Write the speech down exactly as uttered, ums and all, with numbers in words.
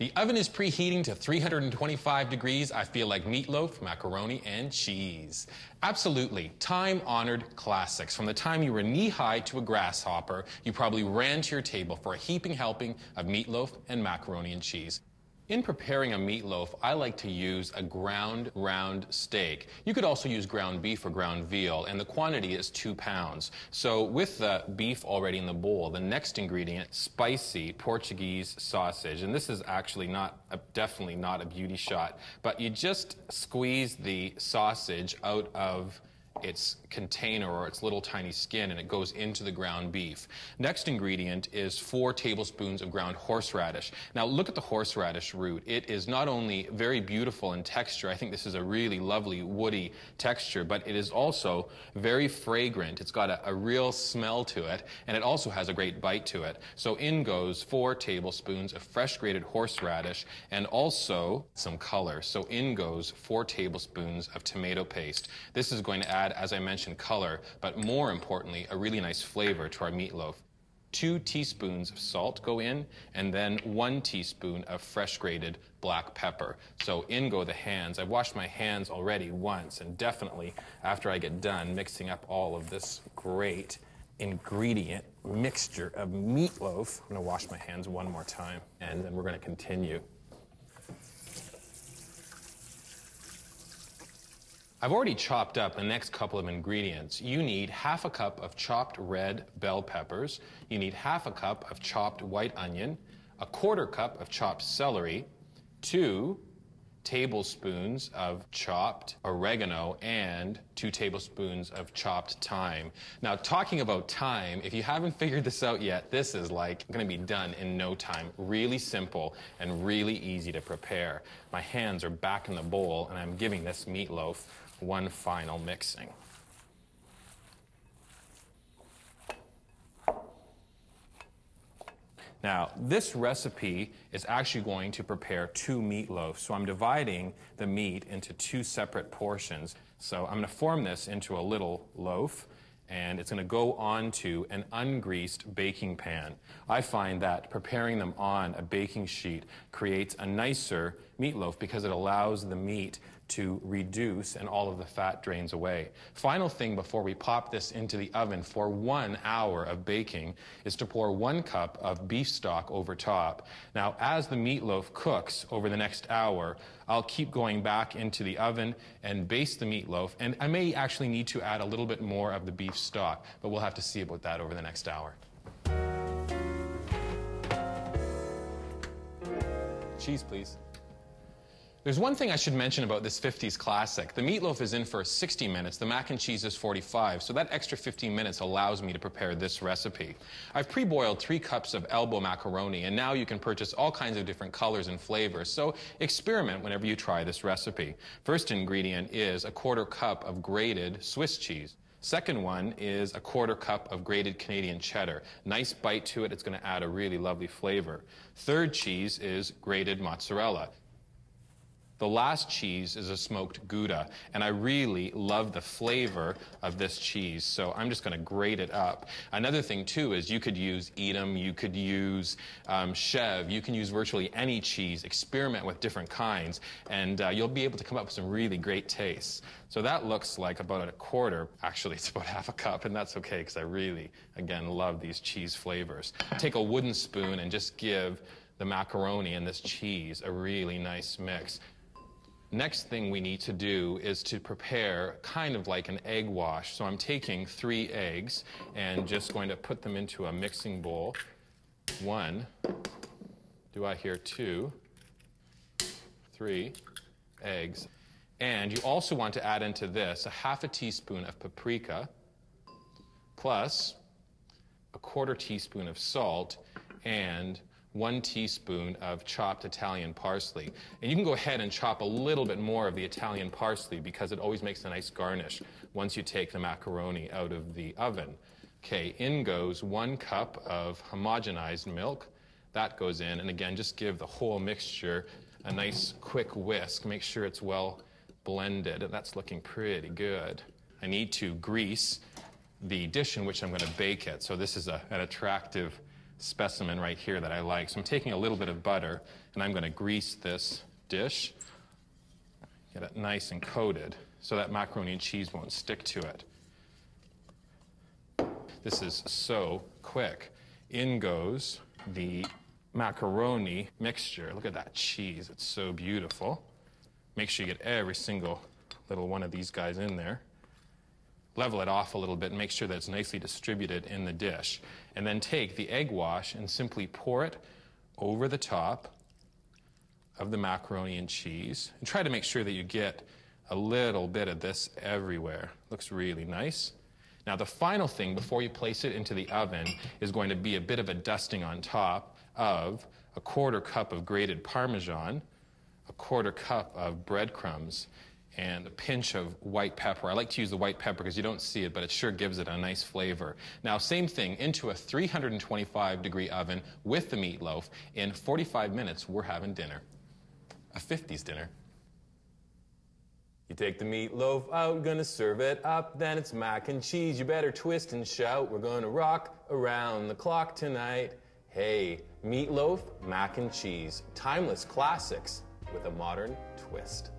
The oven is preheating to three hundred twenty-five degrees. I feel like meatloaf, macaroni, and cheese. Absolutely time-honored classics. From the time you were knee-high to a grasshopper, you probably ran to your table for a heaping helping of meatloaf and macaroni and cheese. In preparing a meatloaf, I like to use a ground round steak. You could also use ground beef or ground veal, and the quantity is two pounds. So with the beef already in the bowl, the next ingredient, spicy Portuguese sausage. And this is actually not, a, definitely not a beauty shot, but you just squeeze the sausage out of its container or its little tiny skin, and it goes into the ground beef. Next ingredient is four tablespoons of ground horseradish. Now look at the horseradish root. It is not only very beautiful in texture, I think this is a really lovely woody texture, but it is also very fragrant. It's got a, a real smell to it, and it also has a great bite to it. So in goes four tablespoons of fresh grated horseradish and also some color. So in goes four tablespoons of tomato paste. This is going to add, as I mentioned, color, but more importantly, a really nice flavor to our meatloaf. Two teaspoons of salt go in, and then one teaspoon of fresh grated black pepper. So in go the hands. I've washed my hands already once, and definitely after I get done mixing up all of this great ingredient mixture of meatloaf, I'm gonna wash my hands one more time, and then we're gonna continue. I've already chopped up the next couple of ingredients. You need half a cup of chopped red bell peppers. You need half a cup of chopped white onion, a quarter cup of chopped celery, two tablespoons of chopped oregano, and two tablespoons of chopped thyme. Now, talking about thyme, if you haven't figured this out yet, this is like gonna be done in no time. Really simple and really easy to prepare. My hands are back in the bowl, and I'm giving this meatloaf one final mixing. Now, this recipe is actually going to prepare two meatloafs, so I'm dividing the meat into two separate portions. So I'm going to form this into a little loaf, and it's going to go onto an ungreased baking pan. I find that preparing them on a baking sheet creates a nicer meatloaf because it allows the meat to reduce and all of the fat drains away. Final thing before we pop this into the oven for one hour of baking is to pour one cup of beef stock over top. Now, as the meatloaf cooks over the next hour, I'll keep going back into the oven and baste the meatloaf, and I may actually need to add a little bit more of the beef stock, but we'll have to see about that over the next hour. Cheese, please. There's one thing I should mention about this fifties classic. The meatloaf is in for sixty minutes, the mac and cheese is forty-five, so that extra fifteen minutes allows me to prepare this recipe. I've pre-boiled three cups of elbow macaroni, and now you can purchase all kinds of different colors and flavors, so experiment whenever you try this recipe. First ingredient is a quarter cup of grated Swiss cheese. Second one is a quarter cup of grated Canadian cheddar. Nice bite to it, it's going to add a really lovely flavor. Third cheese is grated mozzarella. The last cheese is a smoked Gouda, and I really love the flavor of this cheese, so I'm just going to grate it up. Another thing, too, is you could use Edam, you could use um, Chèvre, you can use virtually any cheese, experiment with different kinds, and uh, you'll be able to come up with some really great tastes. So that looks like about a quarter, actually it's about half a cup, and that's okay because I really, again, love these cheese flavors. Take a wooden spoon and just give the macaroni and this cheese a really nice mix. Next thing we need to do is to prepare kind of like an egg wash. So I'm taking three eggs and just going to put them into a mixing bowl. One, do I hear two, three eggs. And you also want to add into this a half a teaspoon of paprika plus a quarter teaspoon of salt and one teaspoon of chopped Italian parsley. And you can go ahead and chop a little bit more of the Italian parsley because it always makes a nice garnish once you take the macaroni out of the oven. Okay, in goes one cup of homogenized milk. That goes in, and again, just give the whole mixture a nice quick whisk. Make sure it's well blended, and that's looking pretty good. I need to grease the dish in which I'm going to bake it. So this is a, an attractive specimen right here that I like. So I'm taking a little bit of butter, and I'm going to grease this dish, get it nice and coated, so that macaroni and cheese won't stick to it. This is so quick. In goes the macaroni mixture. Look at that cheese. It's so beautiful. Make sure you get every single little one of these guys in there. Level it off a little bit and make sure that it's nicely distributed in the dish. And then take the egg wash and simply pour it over the top of the macaroni and cheese. And try to make sure that you get a little bit of this everywhere. Looks really nice. Now the final thing before you place it into the oven is going to be a bit of a dusting on top of a quarter cup of grated Parmesan, a quarter cup of breadcrumbs, and a pinch of white pepper. I like to use the white pepper because you don't see it, but it sure gives it a nice flavor. Now, same thing, into a three hundred twenty-five degree oven with the meatloaf. In forty-five minutes, we're having dinner. A fifties dinner. You take the meatloaf out, gonna serve it up, then it's mac and cheese. You better twist and shout, we're gonna rock around the clock tonight. Hey, meatloaf, mac and cheese, timeless classics with a modern twist.